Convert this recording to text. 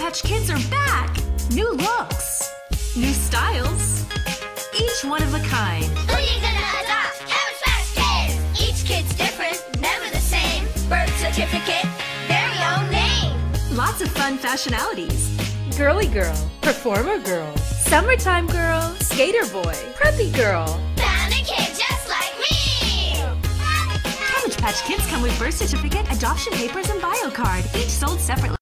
Patch Kids are back! New looks, new styles, each one of a kind. Who are you gonna adopt? Cabbage Patch Kids! Each kid's different, never the same. Birth certificate, very own name. Lots of fun fashionalities. Girly girl, performer girl, summertime girl, skater boy, preppy girl. Cabbage Patch Kids come with birth certificate, adoption papers, and bio card, each sold separately.